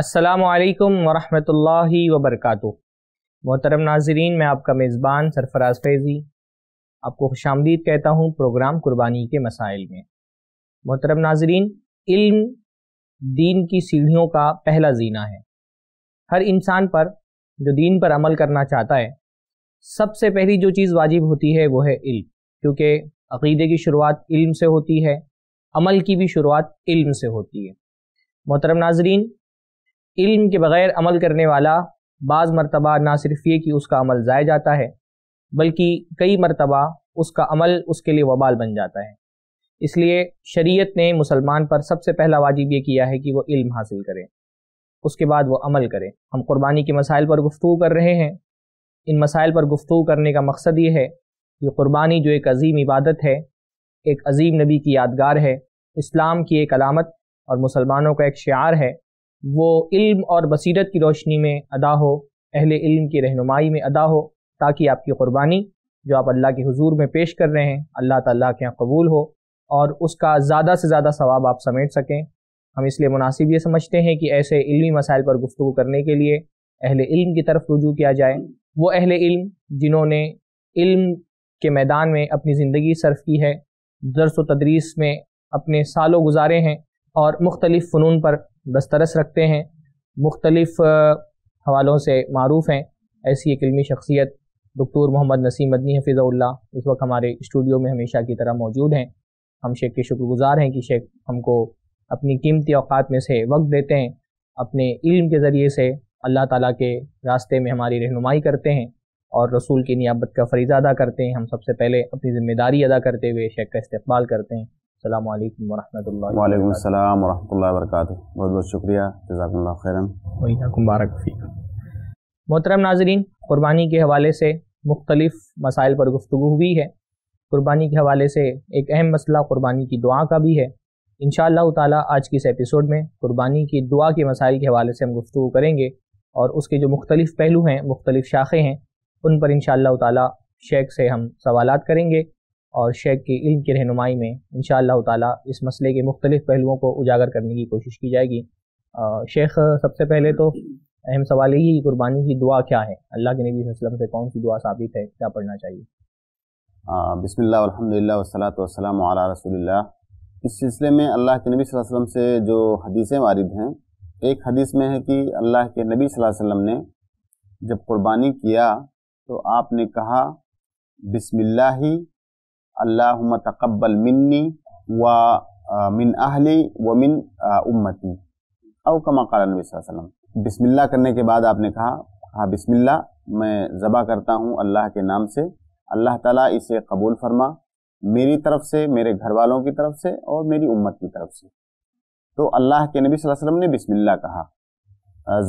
अस्सलामु अलैकुम वरहमतुल्लाहि वबरकातुहू। मोहतरम नाजरीन, मैं आपका मेज़बान सरफराज फैज़ी आपको खुशामदीद कहता हूँ प्रोग्राम कुर्बानी के मसाइल में। मोहतरम नाजरीन, इल्म दीन की सीढ़ियों का पहला जीना है। हर इंसान पर जो दीन पर अमल करना चाहता है, सबसे पहली जो चीज़ वाजिब होती है वो है इल्म, क्योंकि अक़ीदे की शुरुआत इल्म से होती है, अमल की भी शुरुआत इल्म से होती है। मोहतरम नाजरीन, इल्म के बग़ैर अमल करने वाला बाज़ मरतबा ना सिर्फ ये कि उसका अमल ज़ाया जाता है, बल्कि कई मरतबा उसका अमल उसके लिए वबाल बन जाता है। इसलिए शरीयत ने मुसलमान पर सबसे पहला वाजिब ये किया है कि वो इल्म हासिल करे, उसके बाद वो अमल करे। हम क़ुरबानी के मसाइल पर गुफ्तगू कर रहे हैं। इन मसाइल पर गुफ्तगू करने का मकसद ये है कि क़ुरबानी जो एक अजीम इबादत है, एक अजीम नबी की यादगार है, इस्लाम की एक अलामत और मुसलमानों का एक शिआर है, वो इल्म और बसीरत की रोशनी में अदा हो, अहले इल्म की रहनुमाई में अदा हो, ताकि आपकी क़ुरबानी जो आप अल्लाह के हुजूर में पेश कर रहे हैं अल्लाह ताला के यहाँ कबूल हो और उसका ज़्यादा से ज़्यादा सवाब आप समेट सकें। हम इसलिए मुनासिब ये समझते हैं कि ऐसे इल्मी मसाइल पर गुफ्तगू करने के लिए अहले इल्म की तरफ रुजू किया जाए। वो अहले इल्म जिन्होंने इल्म के मैदान में अपनी ज़िंदगी सर्फ की है, दर्स व तदरीस में अपने सालों गुजारे हैं और मुख्तलिफ़ फ़नून पर दस्तरस रखते हैं, मुख्तलिफ़ हवालों से मारूफ़ हैं। ऐसी एक इल्मी शख्सियत डॉक्टर मोहम्मद नसीम मदनी हफ़िज़हुल्लाह इस वक्त हमारे स्टूडियो में हमेशा की तरह मौजूद हैं। हम शेख के शुक्रगुज़ार हैं कि शेख हमको अपनी कीमती औक़ात में से वक्त देते हैं, अपने इल्म के ज़रिए से अल्लाह ताला के रास्ते में हमारी रहनुमाई करते हैं और रसूल की नियाबत का फ़रीज़ा अदा करते हैं। हम सबसे पहले अपनी ज़िम्मेदारी अदा करते हुए शेख का इस्तक़बाल करते हैं। अस्सलामु अलैकुम वरहमतुल्लाहि वबरकातुहू। बहुत बहुत शुक्रिया, जज़ाकुमुल्लाह खैरन व इय्याकुम बारक फीक। मोहतरम नाज़रीन, क़ुरबानी के हवाले से मुख्तलिफ़ मसाइल पर गुफ्तगू हुई है। क़ुरबानी के हवाले से एक अहम मसला क़ुरबानी की दुआ का भी है। इंशाअल्लाह ताला आज की इस एपिसोड में क़ुरबानी की दुआ के मसाइल के हवाले से हम गुफ्तगू करेंगे और उसके जो मुख्तलिफ़ पहलू हैं, मुख्तलिफ़ शाखें हैं, उन पर इंशाअल्लाह ताला शेख से हम सवालात करेंगे और शेख की इल्म की रहनुमाई में इंशाअल्लाह ताला इस मसले के मुख्तलिफ़ पहलुओं को उजागर करने की कोशिश की जाएगी। शेख, सबसे पहले तो अहम सवाल यही, क़ुरबानी की दुआ क्या है? अल्लाह के नबी सल्लल्लाहु अलैहि वसल्लम से कौन सी दुआ साबित है, क्या पढ़ना चाहिए? बिस्मिल्लाह वल्हम्दुलिल्लाह वस्सलातु वस्सलामु अला रसूलिल्लाह। इस सिलसिले में अल्लाह के नबी सल्लल्लाहु अलैहि वसल्लम से जो हदीसें वारिद हैं, एक हदीस में है कि अल्लाह के नबी सल्लल्लाहु अलैहि वसल्लम ने जब क़ुरबानी किया तो आपने कहा, बिस्मिल्लाही अल्लाहुम्मा तक़ब्बल मिन्नी व मिन अहली व मिन उम्मती औ कमा क़ाल नबी सल्लल्लाहु अलैहि वसल्लम। बिस्मिल्लाह करने के बाद आपने कहा, हाँ बिस्मिल्लाह, मैं ज़बा करता हूँ अल्लाह के नाम से, अल्लाह ताला इसे कबूल फरमा मेरी तरफ से, मेरे घर वालों की तरफ से और मेरी उम्मत की तरफ से। तो अल्लाह के नबी सल्लल्लाहु अलैहि वसल्लम ने बिस्मिल्लाह कहा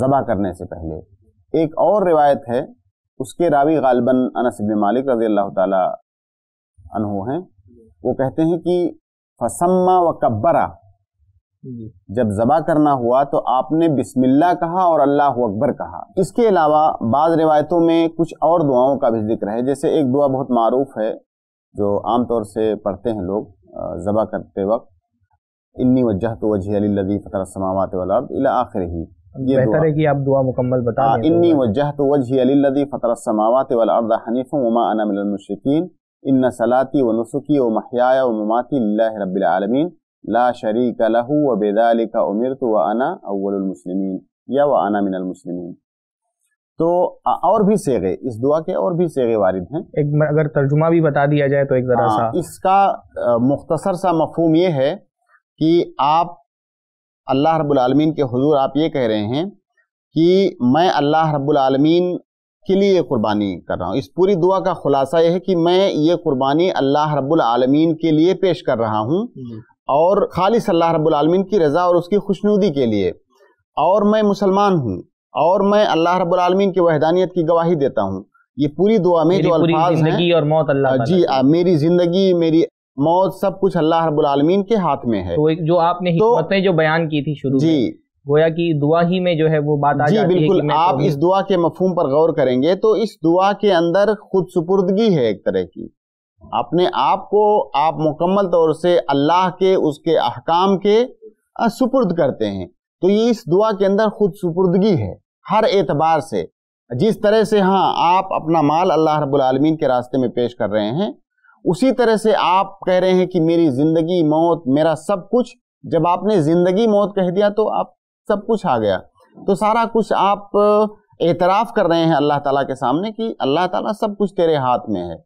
ज़बा करने से पहले। एक और रिवायत है, उसके रावी गालिबन अनस इब्न मालिक रज़ी अल्लाह ताला अन्हु हैं। वो कहते हैं कि फसम्मा व कब्बरा, जब ज़बा करना हुआ तो आपने बिस्मिल्लाह कहा और अल्लाह अकबर कहा। इसके अलावा बाद रिवायतों में कुछ और दुआओं का भी जिक्र है। जैसे एक दुआ बहुत मारूफ़ है जो आमतौर से पढ़ते हैं लोग ज़बा करते वक्त, इन्नी वज्जहतु वज्हिया लिल्लज़ी फ़तरस समावाति वल अर्ज़ इला आखिरिही। ये बेहतर है कि आप दुआ मुकम्मल बता दें। इन्नी वज्जहतु वज्हिया लिल्लज़ी फ़तरस समावाति वल अर्ज़ हनीफ़न व मा अना मिनल मुश्रिकीन इन्ना सलाती व नुसुकी व महयाया व ममाती लिल्लाहि रब्बिल आलमीन ला शरीका लहू व बिज़ालिका उमिरतु व अना अव्वलुल मुस्लिमीन या व अना मिनल मुस्लिमीन। तो और भी सेगे, इस दुआ के और भी सेगे वारिद हैं। एक अगर तर्जुमा भी बता दिया जाए तो एक ज़रा सा इसका मुख्तसर सा मफ़हूम ये है कि आप अल्लाह रब्बुल आलमीन के हुजूर आप ये कह रहे हैं कि मैं अल्लाह रब्बुल आलमीन के लिए क़ुरबानी कर रहा हूँ। इस पूरी दुआ का ख़ुलासा ये है कि मैं ये क़ुरबानी अल्लाह रब्बुल आलमीन के लिए पेश कर रहा हूँ और खालिस अल्लाह रब्बुल आलमीन की रज़ा और उसकी खुशनुदी के लिए, और मैं मुसलमान हूँ और मैं अल्लाह रब्बुल आलमीन की वहदानियत की गवाही देता हूँ। ये पूरी दुआ में जो अल्फाज हैं, और मौत अल्लाह जी, मेरी ज़िंदगी मेरी मौत सब कुछ अल्लाह रब्बुल आलमीन के हाथ में है। तो जो आपने हिकमतें जो बयान की थी शुरू जी, गोया कि दुआ ही में जो है वो बात आ जाती है। बिल्कुल, आप इस दुआ के मफ़हूम पर गौर करेंगे तो इस दुआ के अंदर खुद सुपुर्दगी है एक तरह की। अपने आप को आप मुकम्मल तौर से अल्लाह के उसके अहकाम के सुपुर्द करते हैं। तो ये इस दुआ के अंदर खुद सुपुर्दगी है हर एतबार से, जिस तरह से हाँ आप अपना माल अल्लाह रब्बुल आलमीन के रास्ते में पेश कर रहे हैं, उसी तरह से आप कह रहे हैं कि मेरी ज़िंदगी मौत मेरा सब कुछ। जब आपने ज़िंदगी मौत कह दिया तो आप सब कुछ आ गया, तो सारा कुछ आप एतराफ़ कर रहे हैं अल्लाह ताला के सामने कि अल्लाह ताला सब कुछ तेरे हाथ में है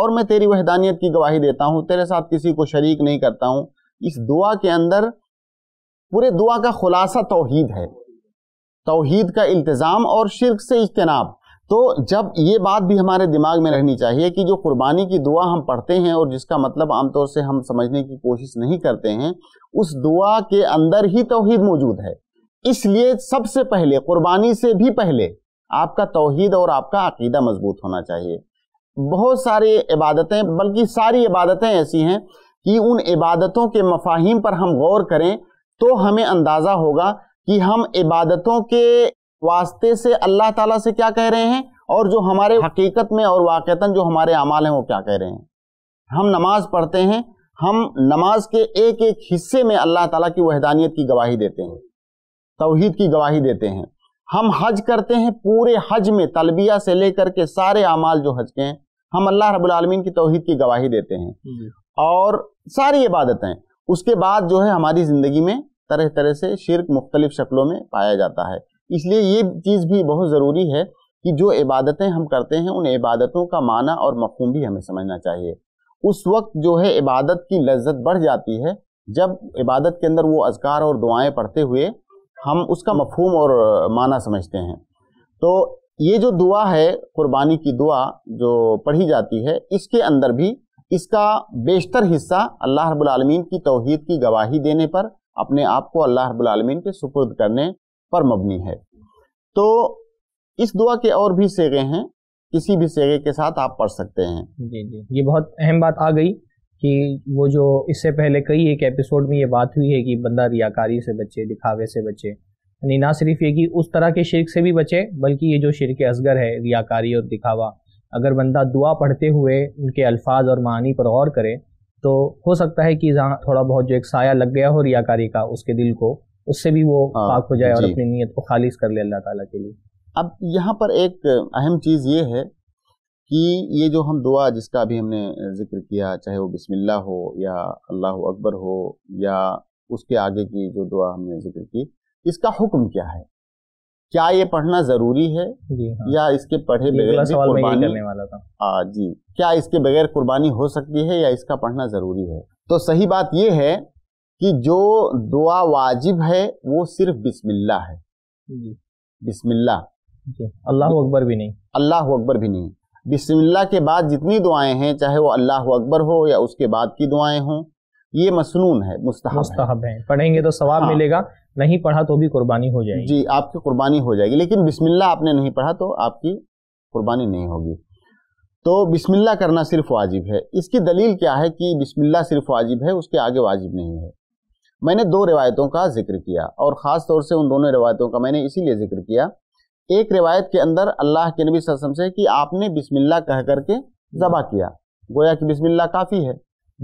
और मैं तेरी वहदानियत की गवाही देता हूँ, तेरे साथ किसी को शरीक नहीं करता हूँ। इस दुआ के अंदर पूरे दुआ का खुलासा तौहीद है, तौहीद का इल्तिज़ाम और शिर्क से इज्तनाब। तो जब ये बात भी हमारे दिमाग में रहनी चाहिए कि जो कुर्बानी की दुआ हम पढ़ते हैं और जिसका मतलब आमतौर से हम समझने की कोशिश नहीं करते हैं, उस दुआ के अंदर ही तौहीद मौजूद है। इसलिए सबसे पहले कुर्बानी से भी पहले आपका तौहीद और आपका अकीदा मजबूत होना चाहिए। बहुत सारी इबादतें, बल्कि सारी इबादतें ऐसी हैं कि उन इबादतों के मफाहिम पर हम गौर करें तो हमें अंदाज़ा होगा कि हम इबादतों के वास्ते से अल्लाह ताला से क्या कह रहे हैं और जो हमारे हकीकत में और वाक़तन जो हमारे अमाल हैं वो क्या कह रहे हैं। हम नमाज पढ़ते हैं, हम नमाज के एक एक हिस्से में अल्लाह ताला की वहदानियत की गवाही देते हैं, तौहीद की गवाही देते हैं। हम हज करते हैं, पूरे हज में तलबिया से लेकर के सारे अमाल जो हज के हैं हम अल्लाह रब्बुल आलमीन की तौहीद की गवाही देते हैं और सारी इबादतें। उसके बाद जो है हमारी ज़िंदगी में तरह तरह से शिर्क मुख्तलिफ शक्लों में पाया जाता है। इसलिए ये चीज़ भी बहुत ज़रूरी है कि जो इबादतें हम करते हैं उन इबादतों का माना और मफ़हूम भी हमें समझना चाहिए। उस वक्त जो है इबादत की लज्जत बढ़ जाती है जब इबादत के अंदर वो अज़कार और दुआएँ पढ़ते हुए हम उसका मफ़हूम और माना समझते हैं। तो ये जो दुआ है कुर्बानी की दुआ जो पढ़ी जाती है, इसके अंदर भी इसका बेशतर हिस्सा अल्लाह रब्बुल आलमीन की तौहीद की गवाही देने पर, अपने आप को अल्लाह रब्बुल आलमीन के सुपुर्द करने पर मबनी है। तो इस दुआ के और भी सेगे हैं, किसी भी सेगे के साथ आप पढ़ सकते हैं। जी जी, ये बहुत अहम बात आ गई कि वो जो इससे पहले कई एक एपिसोड में ये बात हुई है कि बंदा रियाकारी से बचे, दिखावे से बचे, यानी ना सिर्फ ये कि उस तरह के शिर्क से भी बचे बल्कि ये जो शिर्क असगर है रियाकारी और दिखावा, अगर बंदा दुआ पढ़ते हुए उनके अल्फाज और मानी पर गौर करे तो हो सकता है कि जहाँ थोड़ा बहुत जो एक साया लग गया हो रियाकारी का उसके दिल को, उससे भी वो पाक हो जाए और अपनी नीयत को खालिस कर ले अल्लाह ताला के लिए। अब यहाँ पर एक अहम चीज़ ये है कि ये जो हम दुआ जिसका अभी हमने जिक्र किया, चाहे वो बिस्मिल्लाह हो या अल्लाह अकबर हो या उसके आगे की जो दुआ हमने जिक्र की, इसका हुक्म क्या है? क्या ये पढ़ना ज़रूरी है? हाँ। या इसके पढ़े बगैर कुर्बानी करने वाला था। हाँ जी, क्या इसके बगैर कुर्बानी हो सकती है या इसका पढ़ना ज़रूरी है? तो सही बात ये है कि जो दुआ वाजिब है वो सिर्फ बिस्मिल्लाह है। बिस्मिल्लाह, अल्लाह अकबर भी नहीं, अल्लाह अकबर भी नहीं। बिस्मिल्लाह के बाद जितनी दुआएं हैं, चाहे वो अल्लाह अकबर हो या उसके बाद की दुआएं हों, ये मसनून है, मुस्तहब है। पढ़ेंगे तो सवाब मिलेगा, नहीं पढ़ा तो भी कुर्बानी हो जाएगी। जी, आपकी कुर्बानी हो जाएगी, लेकिन बिस्मिल्लाह आपने नहीं पढ़ा तो आपकी कुर्बानी नहीं होगी। तो बिस्मिल्लाह करना सिर्फ वाजिब है। इसकी दलील क्या है कि बिस्मिल्लाह सिर्फ वाजिब है, उसके आगे वाजिब नहीं है? मैंने दो रिवायतों का जिक्र किया और ख़ास तौर से उन दोनों रिवायतों का मैंने इसीलिए जिक्र किया। एक रिवायत के अंदर अल्लाह के नबी सल्लल्लाहु अलैहि वसल्लम से कि आपने बिस्मिल्लाह कह करके ज़बा किया, गोया कि बिस्मिल्लाह काफ़ी है।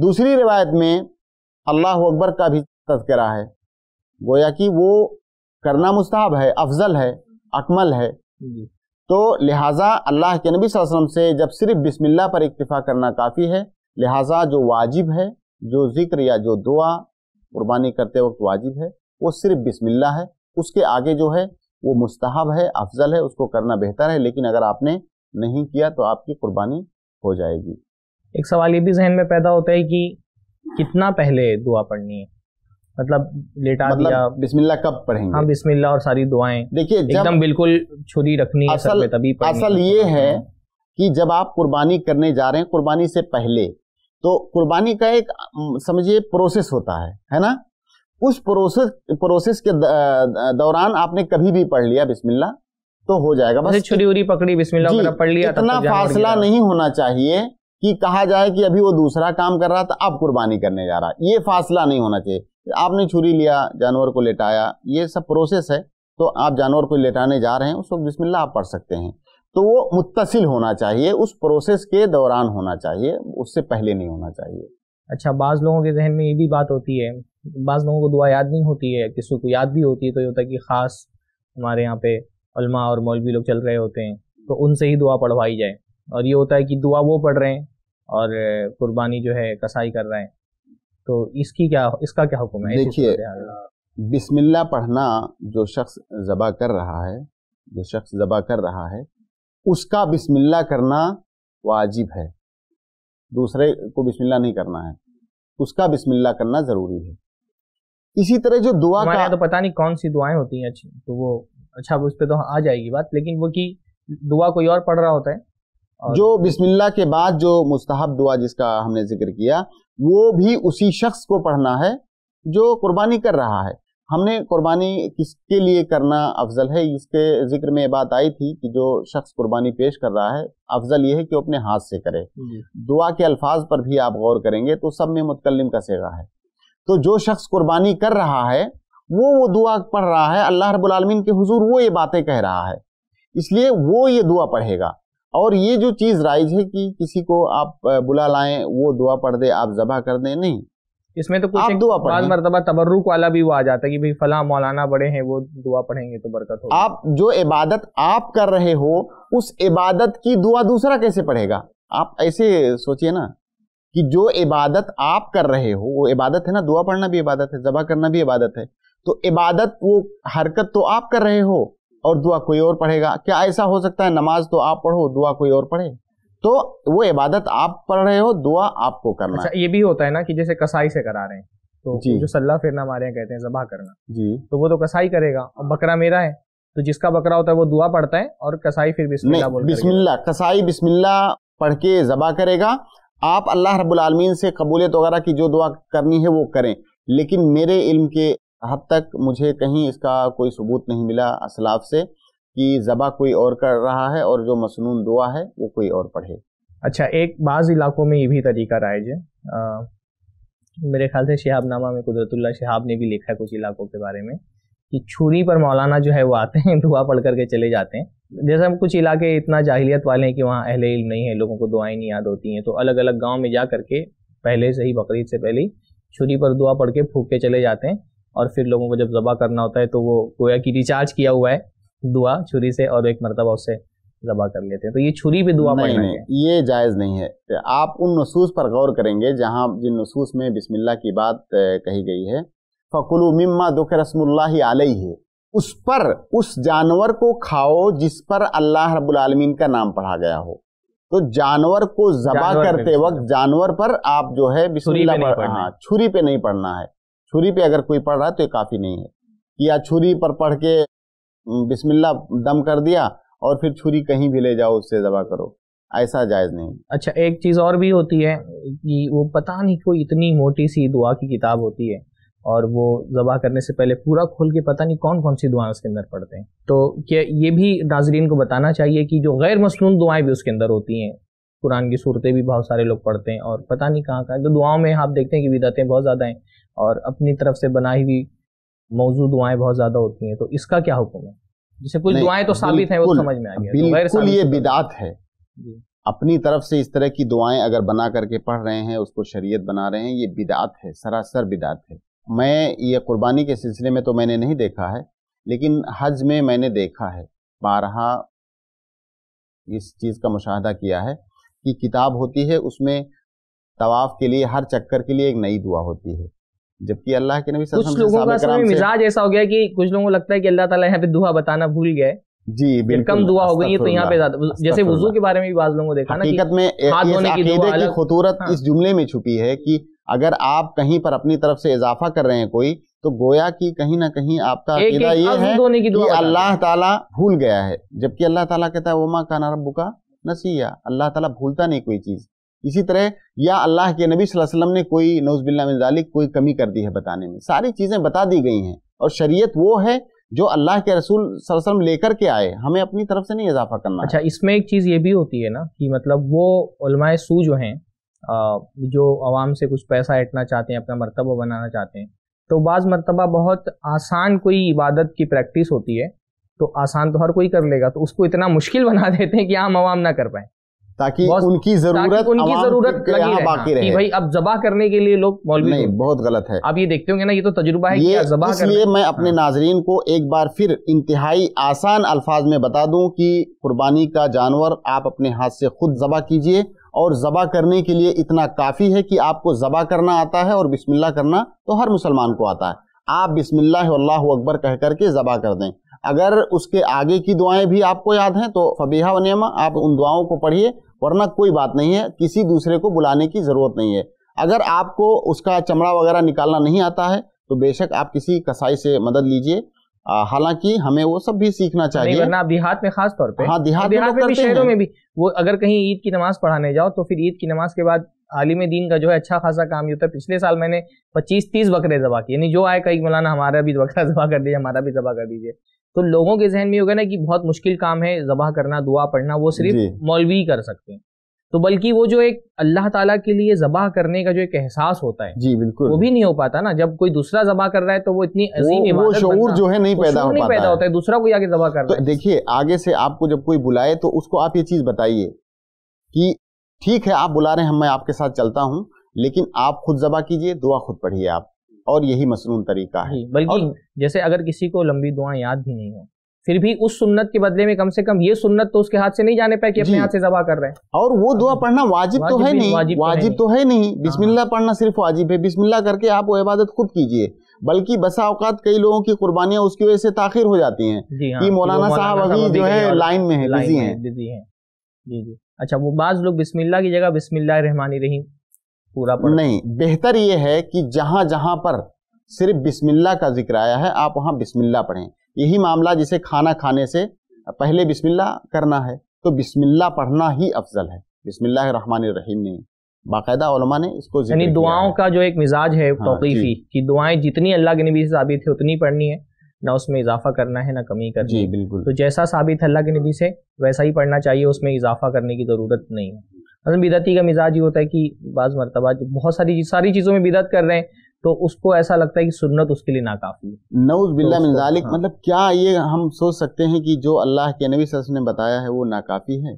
दूसरी रिवायत में अल्लाह अकबर का भी तज़किरा है, गोया कि वो करना मुस्ताहब है, अफजल है, अकमल है। तो लिहाजा अल्लाह के नबी सल्लल्लाहु अलैहि वसल्लम से जब सिर्फ बिस्मिल्लाह पर इक्तिफा करना काफ़ी है, लिहाजा जो वाजिब है, जो जिक्र या जो दुआ कुर्बानी करते वक्त वाजिब है, वो सिर्फ बिस्मिल्लाह है। उसके आगे जो है वो मुस्ताहब है, अफजल है, उसको करना बेहतर है, लेकिन अगर आपने नहीं किया तो आपकी कुर्बानी हो जाएगी। एक सवाल ये भी जहन में पैदा होता है कि कितना पहले दुआ पढ़नी है, मतलब लेटा दिया, बिस्मिल्लाह कब पढ़ेंगे? हाँ, बिस्मिल्लाह और सारी दुआएं, देखिए एकदम बिल्कुल छुरी रखनी है सर पे, तभी पढ़नी। असल ये है कि जब आप कुर्बानी करने जा रहे हैं, कुर्बानी से पहले, तो कुर्बानी का एक समझिए प्रोसेस होता है ना? उस प्रोसेस के दौरान आपने कभी भी पढ़ लिया बिस्मिल्लाह तो हो जाएगा, बस छुरी उरी पकड़ी बिस्मिल्लाह पढ़ लिया। इतना फासला नहीं होना चाहिए कि कहा जाए कि अभी वो दूसरा काम कर रहा था, अब कुर्बानी करने जा रहा है। ये फासला नहीं होना चाहिए। आपने छुरी लिया, जानवर को लेटाया, ये सब प्रोसेस है। तो आप जानवर को लेटाने जा रहे हैं, उस वक्त बिस्मिल्लाह आप पढ़ सकते हैं। तो वो मुत्तसिल होना चाहिए, उस प्रोसेस के दौरान होना चाहिए, उससे पहले नहीं होना चाहिए। अच्छा, बाज़ लोगों के जहन में ये भी बात होती है बाज़ लोगों को दुआ याद नहीं होती है, किसी को याद भी होती है तो ये होता है कि ख़ास हमारे यहाँ पे उलमा और मौलवी लोग चल रहे होते हैं तो उनसे ही दुआ पढ़वाई जाए। और ये होता है कि दुआ वो पढ़ रहे हैं और कुर्बानी जो है कसाई कर रहे हैं, तो इसकी क्या, इसका क्या हुक्म है? देखिए, बिस्मिल्लाह पढ़ना जो शख्स ज़बा कर रहा है, जो शख्स ज़बा कर रहा है उसका बिस्मिल्लाह करना वाजिब है, दूसरे को बिस्मिल्लाह नहीं करना है, उसका बिस्मिल्लाह करना ज़रूरी है। इसी तरह जो दुआ का तो पता नहीं कौन सी दुआएं होती हैं अच्छी, तो वो अच्छा उस पर तो आ जाएगी बात, लेकिन वो कि दुआ कोई और पढ़ रहा होता है और जो बिस्मिल्लाह के बाद जो मुस्तहब दुआ जिसका हमने जिक्र किया वो भी उसी शख्स को पढ़ना है जो कुर्बानी कर रहा है। हमने कुर्बानी किसके लिए करना अफजल है इसके जिक्र में बात आई थी कि जो शख्स कुर्बानी पेश कर रहा है अफजल ये है कि वो अपने हाथ से करे। दुआ के अल्फाज पर भी आप गौर करेंगे तो सब में मुतकल्लिम का सेगा है, तो जो शख्स कुर्बानी कर रहा है वो दुआ पढ़ रहा है, अल्लाह रब्बुल आलमीन के हुजूर वो ये बातें कह रहा है, इसलिए वो ये दुआ पढ़ेगा। और ये जो चीज़ राइज है कि किसी को आप बुला लाएं वो दुआ पढ़ दे, आप ज़बा कर दें, नहीं, इसमें तो कुछ दुआ पढ़ें। मर्तबा तबर्रुक वाला भी वो आ जाता है कि भाई फला मौलाना बड़े हैं वो दुआ पढ़ेंगे तो बरकत होगी। आप जो इबादत आप कर रहे हो उस इबादत की दुआ दूसरा कैसे पढ़ेगा? आप ऐसे सोचिए ना कि जो इबादत आप कर रहे हो वो इबादत है ना, दुआ पढ़ना भी इबादत है, ज़बा करना भी इबादत है, तो इबादत वो हरकत तो आप कर रहे हो और दुआ कोई और पढ़ेगा। क्या ऐसा हो सकता है? नमाज तो आप पढ़ो दुआ कोई और पढ़े, तो वो इबादत आप पढ़ रहे हो दुआ आपको करना। अच्छा, ये भी होता है ना कि जैसे कसाई से करा रहे हैं तो जो सल्ला फिरना हमारे यहाँ कहते हैं ज़बा करना जी, तो वो तो कसाई करेगा और बकरा मेरा है तो जिसका बकरा होता है वो दुआ पढ़ता है और कसाई फिर बिस्मिल्लाह बोल बिस्मिल्लाह, कसाई बिस्मिल्लाह पढ़ के ज़बा करेगा। आप अल्लाह रब्बुल आलमीन से कबूलियत वगैरह की जो दुआ करनी है वो करें, लेकिन मेरे इल्म के हद तक मुझे कहीं इसका कोई सबूत नहीं मिला असलाफ से कि ज़बा कोई और कर रहा है और जो मसनून दुआ है वो कोई और पढ़े। अच्छा, एक बाज़ इलाकों में ये भी तरीका राइज है, मेरे ख्याल से शहाबनामा में कुदरतुल्लाह शहाब ने भी लिखा है कुछ इलाकों के बारे में कि छुरी पर मौलाना जो है वो आते हैं दुआ पढ़ करके चले जाते हैं। जैसे हम कुछ इलाके इतना जाहिलियत वाले हैं कि वहाँ अहले इल्म नहीं है, लोगों को दुआएं नहीं याद होती हैं, तो अलग अलग गाँव में जा करके पहले से ही बकरीद से पहले ही छुरी पर दुआ पढ़ के फूंक के चले जाते हैं और फिर लोगों को जब ज़बा करना होता है तो वो गोया कि रिचार्ज किया हुआ है दुआ छुरी से और एक मरतबा उससे ज़बा कर लेते हैं। तो ये छुरी पे दुआ पढ़ना है, ये जायज़ नहीं है। आप उन नसूस पर गौर करेंगे जहाँ जिन नसूस में बिस्मिल्लाह की बात कही गई है, फ़कुलू मिम्मा ज़ुकिर अस्मुल्लाहि अलैहि, उस पर, उस जानवर को खाओ जिस पर अल्लाह रब्बुल आलमीन का नाम पढ़ा गया हो। तो जानवर को ज़बा करते वक्त जानवर पर आप जो है बिस्मिल्लाह, छुरी पे नहीं पढ़ना है। छुरी पे अगर कोई पढ़ रहा है तो ये काफ़ी नहीं है या छुरी पर पढ़ के बिस्मिल्लाह दम कर दिया और फिर छुरी कहीं भी ले जाओ उससे ज़बा करो, ऐसा जायज़ नहीं। अच्छा, एक चीज़ और भी होती है कि वो पता नहीं कोई इतनी मोटी सी दुआ की किताब होती है और वो ज़बा करने से पहले पूरा खोल के पता नहीं कौन कौन सी दुआएं उसके अंदर पढ़ते हैं, तो क्या ये भी नाजरीन को बताना चाहिए कि जो गैर मसनून दुआएँ भी उसके अंदर होती हैं? कुरान की सूरतें भी बहुत सारे लोग पढ़ते हैं और पता नहीं कहाँ कहाँ, तो दुआओं में आप देखते हैं कि बिदअतें बहुत ज़्यादा हैं और अपनी तरफ से बनाई हुई मौजूद दुआएं बहुत ज़्यादा होती हैं, तो इसका क्या हुक्म है? जैसे कुछ दुआएं तो साबित हैं वो समझ में आ गया, बिल्कुल ये बिदात है। अपनी तरफ से इस तरह की दुआएं अगर बना करके पढ़ रहे हैं, उसको शरीयत बना रहे हैं, ये बिदात है, सरासर बिदात है। मैं ये कुर्बानी के सिलसिले में तो मैंने नहीं देखा है, लेकिन हज में मैंने देखा है, बारहा इस चीज़ का मुशाहदा किया है कि किताब होती है उसमें तवाफ के लिए हर चक्कर के लिए एक नई दुआ होती है, जबकि अल्लाह के नबी सल्लल्लाहु अलैहि वसल्लम कुछ लोगों का मिजाज ऐसा हो गया कि कुछ लोगों को लगता है कि अल्लाह ताला यहाँ पे दुआ बताना भूल गए जी, बिल्कुल कम दुआ हो गई है तो यहाँ पे ज़्यादा। जैसे वुजू के बारे में भी बाज़ लोगों को देखा ना, हकीकत में हाथ धोने की दुआ की खतूरत इस जुमले में छुपी है कि अगर आप कहीं पर अपनी तरफ से इजाफा कर रहे हैं कोई, तो गोया कि कहीं ना कहीं आपका अकीदा ये है कि अल्लाह ताला भूल गया है, जबकि अल्लाह ताला कहता है वो मा काना रब्बुका नसिया, अल्लाह ताला भूलता नहीं कोई चीज़। इसी तरह या अल्लाह के नबी सल्लल्लाहु अलैहि वसल्लम ने कोई नौज़ बिल्लाह मिन ज़ालिक कोई कमी कर दी है बताने में, सारी चीज़ें बता दी गई हैं और शरीयत वो है जो अल्लाह के रसूल सल्लल्लाहु अलैहि वसल्लम लेकर के आए, हमें अपनी तरफ से नहीं इजाफा करना। अच्छा, इसमें एक चीज़ ये भी होती है ना कि मतलब वो उलमाए सू जो हैं जो आवाम से कुछ पैसा ऐंठना चाहते हैं, अपना मरतबा बनाना चाहते हैं, तो बाज़ मरतबा बहुत आसान कोई इबादत की प्रैक्टिस होती है तो आसान तो हर कोई कर लेगा, तो उसको इतना मुश्किल बना देते हैं कि आम आवाम ना कर पाएँ, ताकि उनकी जरूरत बाकी रहे। भाई अब ज़बा करने के लिए लोग मौलवी नहीं, बहुत गलत है। आप ये देखते होंगे ना, ये तो तजुर्बा है कि ज़बा करने। इसलिए मैं अपने नाजरीन को एक बार फिर इंतहाई आसान अल्फाज में बता दूं कि कुर्बानी का जानवर आप अपने हाथ से खुद ज़बा कीजिए, और ज़बा करने के लिए इतना काफ़ी है कि आपको ज़बा करना आता है और बिस्मिल्लाह करना तो हर मुसलमान को आता है। आप बिस्मिल्लाह वल्लाहु अकबर कह करके ज़बा कर दें। अगर उसके आगे की दुआएं भी आपको याद हैं तो फबीहा व नियमा, आप उन दुआओं को पढ़िए, वरना कोई बात नहीं है, किसी दूसरे को बुलाने की ज़रूरत नहीं है। अगर आपको उसका चमड़ा वगैरह निकालना नहीं आता है तो बेशक आप किसी कसाई से मदद लीजिए। हालांकि हमें वो सब भी सीखना चाहिए, वरना देहात में खास तौर पे, हाँ देहात में भी, शहरों में भी, वो अगर कहीं ईद की नमाज़ पढ़ाने जाओ तो फिर ईद की नमाज़ के बाद आलिम दीन का जो है अच्छा खासा काम ही होता है। पिछले साल मैंने 25-30 बकरे ज़बा किए, यानी जो आए कई मौलाना हमारा भी बकरा ज़बा कर दीजिए, हमारा भी ज़बा कर दीजिए। तो लोगों के जहन में होगा ना कि बहुत मुश्किल काम है ज़बा करना, दुआ पढ़ना, वो सिर्फ मौलवी कर सकते हैं। तो बल्कि वो जो एक अल्लाह ताला के लिए ज़बा करने का जो एक एहसास होता है, जी बिल्कुल, वो भी नहीं हो पाता ना। जब कोई दूसरा ज़बा कर रहा है तो वो इतनी अजीम इबादत जो है नहीं पैदा होता है, दूसरा कोई आगे ज़बा कर रहा है। देखिए आगे से आपको जब कोई बुलाए तो उसको आप ये चीज़ बताइए कि ठीक है आप बुला रहे हैं, मैं आपके साथ चलता हूँ, लेकिन आप खुद ज़बा कीजिए, दुआ खुद पढ़िए आप, और यही मसनून तरीका है। बल्कि जैसे अगर किसी को लंबी दुआएं याद भी नहीं हो, फिर भी उस सुन्नत के बदले में कम से कम ये सुन्नत तो उसके हाथ से नहीं जाने पाए कि अपने हाथ से ज़बा कर रहे हैं। और वो दुआ पढ़ना वाजिब तो है नहीं, वाजिब तो है नहीं। बिस्मिल्लाह पढ़ना सिर्फ वाजिब है, बिस्मिल्लाह करके आप वो इबादत खुद कीजिए। बल्कि बसा औकात कई लोगों की कुर्बानियाँ उसकी वजह से ताखिर हो जाती हैं कि मौलाना साहब अभी जो है लाइन में है, बिजी हैं। जी जी अच्छा, वो बाज़ लोग बिस्मिल्लाह की जगह बिस्मिल्लाह रहमानी रहीम पूरा पढ़ नहीं। बेहतर ये है कि जहाँ जहाँ पर सिर्फ बिस्मिल्लाह का जिक्र आया है आप वहाँ बिस्मिल्लाह पढ़ें। यही मामला जिसे खाना खाने से पहले बिस्मिल्लाह करना है तो बिस्मिल्लाह पढ़ना ही अफजल है, बिस्मिल्लाह रहमान रहीम नहीं। बाकायदा उलमा ने इसको यानी दुआओं का जो एक मिजाज है तौक़ीफ़ी कि दुआएं जितनी अल्लाह के नबी से साबित है उतनी पढ़नी है, ना उसमें इजाफा करना है ना कमी करनी है। जी बिल्कुल, तो जैसा साबित अल्लाह के नबी से वैसा ही पढ़ना चाहिए, उसमें इजाफा करने की ज़रूरत नहीं है। मतलब बिदअती का मिजाज ये होता है कि बाज़ मरतबा बहुत सारी चीज़ों में बिदअत कर रहे हैं तो उसको ऐसा लगता है कि सुन्नत उसके लिए नाकाफ़ी है। नऊज़ बिल्लाह मिन ज़ालिक। मतलब क्या ये हम सोच सकते हैं कि जो अल्लाह के नबी सल्लल्लाहु अलैहि वसल्लम ने बताया है वो नाकाफ़ी है?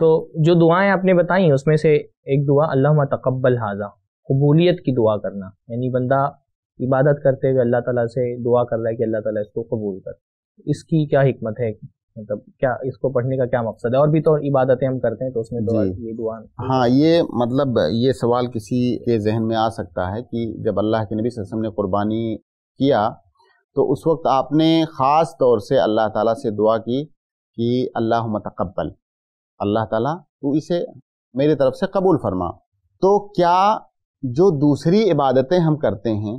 तो जो दुआएं आपने बताई उसमें से एक दुआ अल्लाहुम्मा तक़ब्बल हाज़ा, कबूलियत की दुआ करना, यानी बंदा इबादत करते हुए अल्लाह ताला से दुआ कर रहा है कि अल्लाह ताला इसको कबूल कर। इसकी क्या हिकमत है, मतलब क्या इसको पढ़ने का क्या मकसद है? और भी तो इबादतें हम करते हैं तो उसमें दुआ, ये दुआ हाँ ये मतलब ये सवाल किसी के जहन में आ सकता है कि जब अल्लाह के नबी सल्लल्लाहु अलैहि वसल्लम ने कुर्बानी किया तो उस वक्त आपने ख़ास तौर से अल्लाह ताला से दुआ की कि अल्लाहुम्मा तक़ब्बल, अल्लाह ताला तू इसे मेरी तरफ से कबूल फरमा। तो क्या जो दूसरी इबादतें हम करते हैं,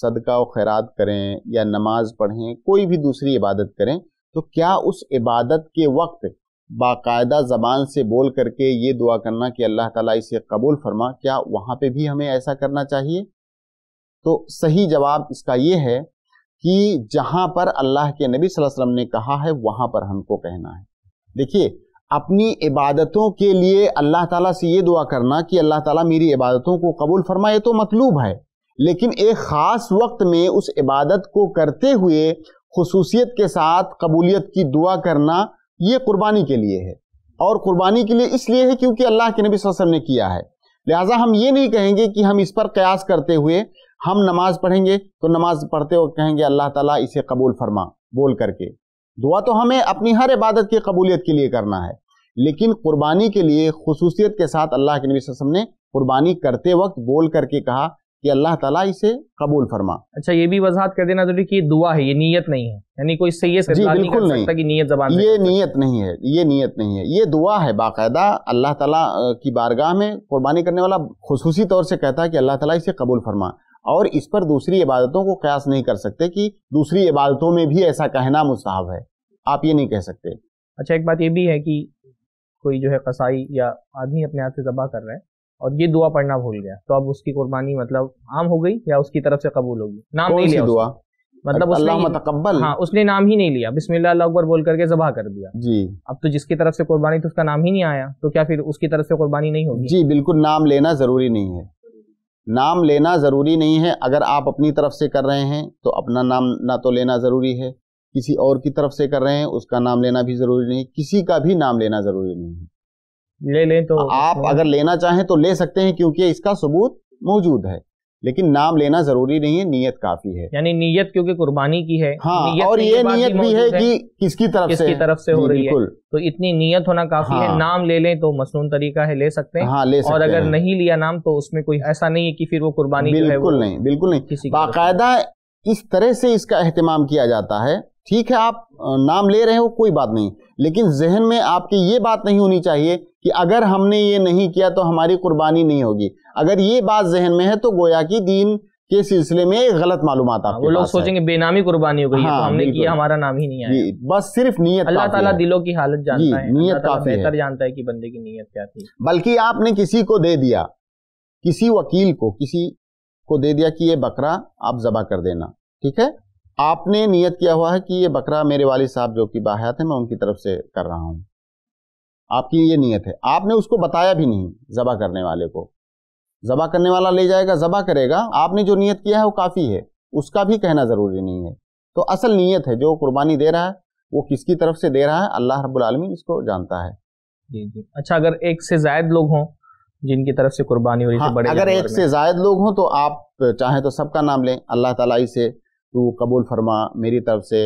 सदका व खैरात करें या नमाज पढ़ें, कोई भी दूसरी इबादत करें, तो क्या उस इबादत के वक्त बाकायदा ज़बान से बोल करके ये दुआ करना कि अल्लाह ताला इसे कबूल फरमा, क्या वहाँ पे भी हमें ऐसा करना चाहिए? तो सही जवाब इसका ये है कि जहाँ पर अल्लाह के नबी सल्लल्लाहु अलैहि वसल्लम ने कहा है वहाँ पर हमको कहना है। देखिए अपनी इबादतों के लिए अल्लाह ताला से ये दुआ करना कि अल्लाह ताला मेरी इबादतों को कबूल फरमा, ये तो मतलूब है, लेकिन एक ख़ास वक्त में उस इबादत को करते हुए खुसूसियत के साथ कबूलियत की दुआ करना ये कुर्बानी के लिए है। और कुर्बानी के लिए इसलिए है क्योंकि अल्लाह के नबी सल्लल्लाहु अलैहि वसल्लम ने किया है। लिहाजा हम ये नहीं कहेंगे कि हम इस पर कयास करते हुए हम नमाज़ पढ़ेंगे तो नमाज पढ़ते वक्त कहेंगे अल्लाह ताला इसे कबूल फरमा बोल करके। दुआ तो हमें अपनी हर इबादत की कबूलियत के लिए करना है, लेकिन कुर्बानी के लिए खुसूसियत के साथ अल्लाह के नबी सल्लल्लाहु अलैहि वसल्लम ने कुर्बानी करते वक्त बोल करके कहा कि अल्लाह ताला इसे कबूल फरमा। अच्छा ये भी वजाहत कर देना जरूरी कि ये दुआ है, ये नीयत नहीं है, यानी कोई इससे ये इस्तेमाल नहीं कर सकता कि नीयत ज़बान से, ये नीयत नहीं है, ये नीयत नहीं है, ये दुआ है। बाकायदा अल्लाह ताला की बारगाह में कुर्बानी करने वाला खुसूसी तौर से कहता है कि अल्लाह ताला इसे कबूल फरमा, और इस पर दूसरी इबादतों को कयास नहीं कर सकते कि दूसरी इबादतों में भी ऐसा कहना मुस्ताहब है, आप ये नहीं कह सकते। अच्छा एक बात ये भी है कि कोई जो है कसाई या आदमी अपने हाथ से ज़बा कर रहा है और ये दुआ पढ़ना भूल गया, तो अब उसकी कुर्बानी मतलब आम हो गई या उसकी तरफ से कबूल होगी? नाम नहीं लिया दुआ, मतलब अल्लाहुम्मा तक़ब्बल, हाँ उसने नाम ही नहीं लिया, बिस्मिल्लाह अल्लाहु अकबर बोल करके ज़बा कर दिया। जी अब तो जिसकी तरफ से कुर्बानी तो उसका नाम ही नहीं आया, तो क्या फिर उसकी तरफ से कुर्बानी नहीं होगी? जी बिल्कुल, नाम लेना ज़रूरी नहीं है, नाम लेना ज़रूरी नहीं है। अगर आप अपनी तरफ से कर रहे हैं तो अपना नाम ना तो लेना ज़रूरी है, किसी और की तरफ से कर रहे हैं उसका नाम लेना भी ज़रूरी नहीं, किसी का भी नाम लेना ज़रूरी नहीं है। ले लें तो आप अगर लेना चाहें तो ले सकते हैं क्योंकि इसका सबूत मौजूद है, लेकिन नाम लेना जरूरी नहीं है, नीयत काफी है। यानी नीयत क्योंकि कुर्बानी की है, हाँ, और ये नीयत भी है कि किसकी तरफ से हो रही है, तो इतनी नीयत होना काफी है। नाम ले लें तो मसनून तरीका है, ले सकते हैं, हाँ, ले सकते और अगर नहीं लिया नाम तो उसमें कोई ऐसा नहीं है कि फिर वो कुर्बानी बिल्कुल नहीं। बाकायदा इस तरह से इसका एहतमाम किया जाता है। ठीक है, आप नाम ले रहे हो कोई बात नहीं, लेकिन जहन में आपकी ये बात नहीं होनी चाहिए कि अगर हमने ये नहीं किया तो हमारी कुर्बानी नहीं होगी। अगर ये बात जहन में है तो गोया कि दीन के सिलसिले में गलत मालूम आता है। वो लोग सोचेंगे बेनामी कुर्बानी हो गई, हाँ, तो हमने किया, हमारा नाम ही नहीं आया। बस सिर्फ नीयत, अल्लाह ताला दिलों की हालत जानता है, नीयत काफी बेहतर जानता है कि बंदे की नीयत क्या थी। बल्कि आपने किसी को दे दिया, किसी वकील को दे दिया कि ये बकरा आप जबा कर देना, ठीक है, आपने नियत किया हुआ है कि ये बकरा मेरे वालिद साहब जो कि बाहयात है मैं उनकी तरफ से कर रहा हूँ, आपकी ये नियत है, आपने उसको बताया भी नहीं, ज़बा करने वाले को, ज़बा करने वाला ले जाएगा, ज़बा करेगा, आपने जो नियत किया है वो काफ़ी है, उसका भी कहना ज़रूरी नहीं है। तो असल नियत है जो कुर्बानी दे रहा है वो किसकी तरफ से दे रहा है अल्लाह रब्बुल आलमीन इसको जानता है। जी जी, अच्छा, अगर एक से ज़ायद लोग हों जिनकी तरफ से कुर्बानी हो रही है, बड़े अगर एक से ज़ायद लोग हों तो आप चाहें तो सबका नाम लें, अल्लाह ताला इसे तू कबूल फरमा, मेरी तरफ से,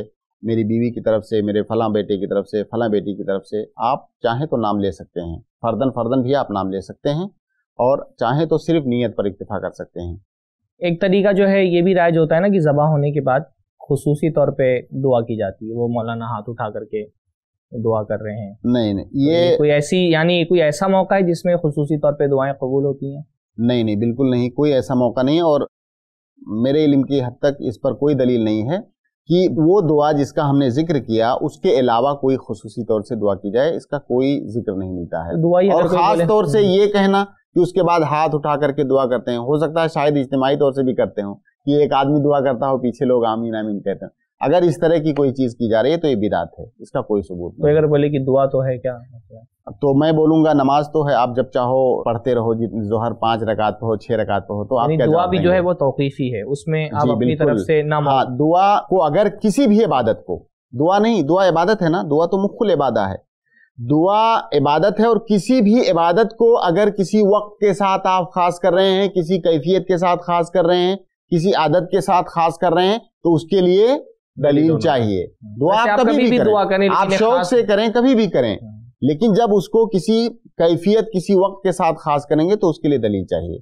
मेरी बीवी की तरफ से, मेरे फलां बेटे की तरफ से, फलां बेटी की तरफ से, आप चाहें तो नाम ले सकते हैं, फर्दन भी आप नाम ले सकते हैं, और चाहें तो सिर्फ नीयत पर इत्तिफा कर सकते हैं। एक तरीका जो है ये भी राइज होता है ना कि ज़बा होने के बाद खुसूसी तौर पे दुआ की जाती है, वो मौलाना हाथ उठा करके दुआ कर रहे हैं। नहीं, ये कोई ऐसी यानी कोई ऐसा मौका है जिसमें खुसूसी तौर पर दुआएँ कबूल होती हैं? नहीं, बिल्कुल नहीं, कोई ऐसा मौका नहीं है, और मेरे इल्म की हद तक इस पर कोई दलील नहीं है कि वो दुआ जिसका हमने जिक्र किया उसके अलावा कोई खुसूसी तौर से दुआ की जाए, इसका कोई जिक्र नहीं मिलता है। दुआ और ख़ास तौर से ये कहना कि उसके बाद हाथ उठा करके दुआ करते हैं, हो सकता है शायद इज्तिमाई तौर से भी करते हों कि एक आदमी दुआ करता हो पीछे लोग आमीन आमीन कहते हैं, अगर इस तरह की कोई चीज़ की जा रही है तो ये बिदअत है, इसका कोई सबूत नहीं। अगर बोले कि दुआ तो है क्या, तो मैं बोलूंगा नमाज तो है, आप जब चाहो पढ़ते रहो, जोहर 5 रकात हो, 6 रकात हो, तो आप दुआ भी जो है वो तौकीफी है, उसमें आप अपनी तरफ से ना, हाँ, दुआ को अगर किसी भी इबादत को, दुआ नहीं, दुआ इबादत है ना, दुआ तो मुख्तल इबादा है, दुआ इबादत है, और किसी भी इबादत को अगर किसी वक्त के साथ आप खास कर रहे हैं, किसी कैफियत के साथ खास कर रहे हैं, किसी आदत के साथ खास कर रहे हैं, तो उसके लिए दलील चाहिए। दुआ कभी भी दुआ करें, आप शौक से करें, कभी भी करें, लेकिन जब उसको किसी कैफियत, किसी वक्त के साथ खास करेंगे तो उसके लिए दलील चाहिए।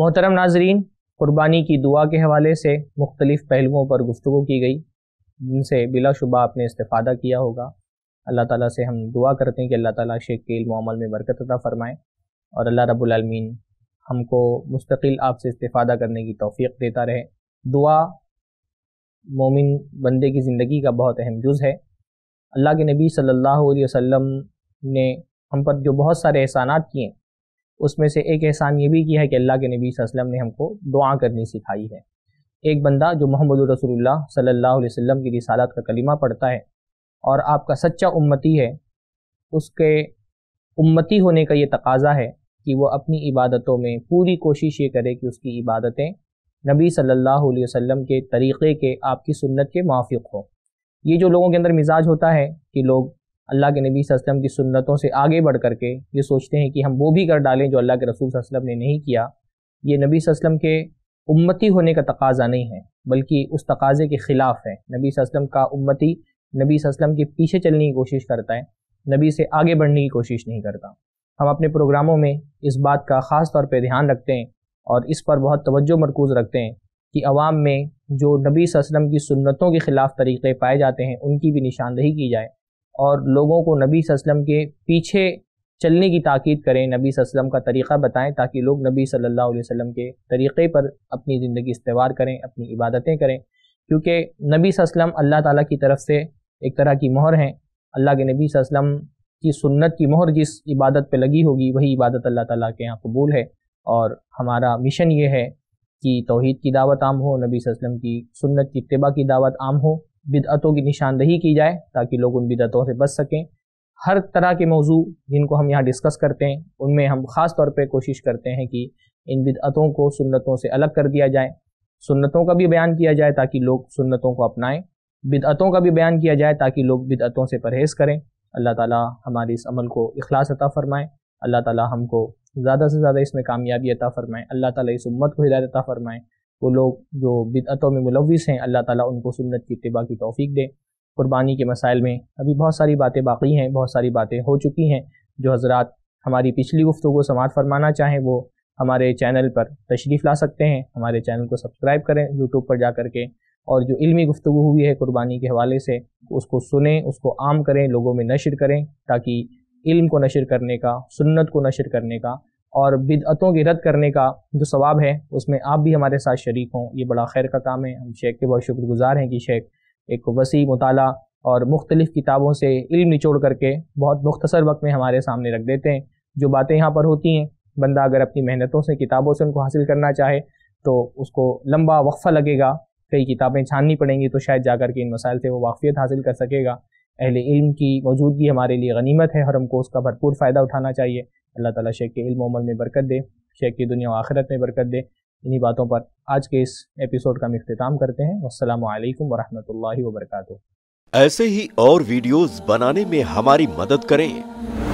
मोहतरम नाजरीन, कुर्बानी की दुआ के हवाले से मुख्तलिफ पहलुओं पर गुफ्तगू की गई, जिनसे बिलाशुबा आपने इस्तेफादा किया होगा। अल्लाह ताला से हम दुआ करते हैं कि अल्लाह ताला शेख के इल्म व अमल में बरकत अता फरमाए, और अल्लाह रब्बुल आलमीन हमको मुस्तकिल आपसे इस्तेफादा करने की तौफीक देता रहे। दुआ मोमिन बंदे की ज़िंदगी का बहुत अहम जुज़ है। अल्लाह के नबी सल्लल्लाहु अलैहि वसल्लम ने हम पर जो बहुत सारे एहसानात किए, उसमें से एक एहसान ये भी किया है कि अल्लाह के नबी सल्लल्लाहु अलैहि वसल्लम ने हमको दुआ करनी सिखाई है। एक बंदा जो मोहम्मद रसूलुल्लाह सल्लल्लाहु अलैहि वसल्लम की रिसालत का कलिमा पढ़ता है और आपका सच्चा उम्मती है, उसके उम्मती होने का ये तकाजा है कि वो अपनी इबादतों में पूरी कोशिश ये करे कि उसकी इबादतें नबी सल्लल्लाहु अलैहि वसल्लम के तरीक़े के, आपकी सुन्नत के मुवाफ़िक़ हों। ये जो लोगों के अंदर मिजाज होता है कि लोग अल्लाह के नबी सल्लल्लाहु अलैहि वसल्लम की सुन्नतों से आगे बढ़ करके ये सोचते हैं कि हम वो भी कर डालें जो अल्लाह के रसूल सल्लल्लाहु अलैहि वसल्लम ने नहीं किया, ये नबी सल्लल्लाहु अलैहि वसल्लम के उम्मती होने का तकाज़ा नहीं है, बल्कि उस तकाज़े के ख़िलाफ़ है। नबी सल्लल्लाहु अलैहि वसल्लम का उम्मती नबी सल्लल्लाहु अलैहि वसल्लम के पीछे चलने की कोशिश करता है, नबी से आगे बढ़ने की कोशिश नहीं करता। हम अपने प्रोग्रामों में इस बात का ख़ास तौर पर ध्यान रखते हैं और इस पर बहुत तवज्जो मरकूज़ रखते हैं कि अवाम में जो नबी सल्लल्लाहु अलैहि वसल्लम की सुन्नतों के ख़िलाफ़ तरीक़े पाए जाते हैं उनकी भी निशानदेही की जाए, और लोगों को नबी सल्लल्लाहु अलैहि वसल्लम के पीछे चलने की ताक़ीद करें, नबी सल्लल्लाहु अलैहि वसल्लम का तरीक़ा बताएं, ताकि लोग नबी सल्लल्लाहु अलैहि वसल्लम के तरीक़े पर अपनी ज़िंदगी इस्तेवार करें, अपनी इबादतें करें, क्योंकि नबी सल्लल्लाहु अलैहि वसल्लम अल्लाह ताला की तरफ से एक तरह की मोहर हैं। अल्लाह के नबी सल्लल्लाहु अलैहि वसल्लम की सुन्नत की मोहर जिस इबादत पर लगी होगी वही इबादत अल्लाह ताला के यहाँ कबूल है, और हमारा मिशन ये है कि तौहीद की दावत आम हो, नबी सल्लल्लाहु अलैहि वसल्लम की सुन्नत की इत्तिबा की दावत आम हो, बिदअतों की निशानदही की जाए ताकि लोग उन बिदअतों से बच सकें। हर तरह के मौजू जिनको हम यहाँ डिस्कस करते हैं उनमें हम ख़ास तौर पे कोशिश करते हैं कि इन बिदअतों को सुन्नतों से अलग कर दिया जाए, सुन्नतों का भी बयान किया जाए ताकि लोग सुन्नतों को अपनाएं, बिदअतों का भी बयान किया जाए ताकि लोग बिदअतों से परहेज़ करें। अल्लाह ताला हमारे इस अमल को इखलास अता फ़रमाएँ अल्लाह ताला हमको ज़्यादा से ज़्यादा इसमें कामयाबी अता फ़रमाएँ। अल्लाह ताला इस उम्मत को हिदायत अता फ़रमाएँ। वो लोग जो बिदअतों में मुलव्विस हैं अल्लाह ताला उनको सुन्नत की इत्तिबा की तौफ़ीक दे। क़ुरबानी के मसाइल में अभी बहुत सारी बातें बाकी हैं, बहुत सारी बातें हो चुकी हैं। जो हज़रात हमारी पिछली गुफ्तगू समाअत फरमाना चाहें वो हमारे चैनल पर तशरीफ़ ला सकते हैं, हमारे चैनल को सब्सक्राइब करें यूट्यूब पर जा कर के, और जो इल्मी गुफ्तगू हुई है क़ुरबानी के हवाले से उसको सुनें, उसको आम करें, लोगों में नशर करें ताकि इल्म को नशर करने का, सुन्नत को नशर करने का और बिदअतों की रद्द करने का जो सवाब है उसमें आप भी हमारे साथ शरीक हों। ये बड़ा खैर का काम है। हम शेख के बहुत शुक्रगुज़ार हैं कि शेख एक वसी मुताला और मुख्तलिफ़ किताबों से इल्म निचोड़ करके बहुत मुख्तसर वक्त में हमारे सामने रख देते हैं। जो बातें यहाँ पर होती हैं बंदा अगर अपनी मेहनतों से, किताबों से उनको हासिल करना चाहे तो उसको लंबा वक्फ़ा लगेगा, कई किताबें छाननी पड़ेंगी तो शायद जाकर के इन मसाइल से वो वाक़फ़ियत हासिल कर सकेगा। अहले इल्म की मौजूदगी हमारे लिए गनीमत है और हमको उसका भरपूर फ़ायदा उठाना चाहिए। अल्लाह ताला शेख के इल्म अमल में बरकत दे, शेख की दुनिया व आखिरत में बरकत दे। इन्हीं बातों पर आज के इस एपिसोड का हम इख्तिताम करते हैं। अस्सलामु अलैकुम व रहमतुल्लाहि व बरकातुहू। ऐसे ही और वीडियोज़ बनाने में हमारी मदद करें।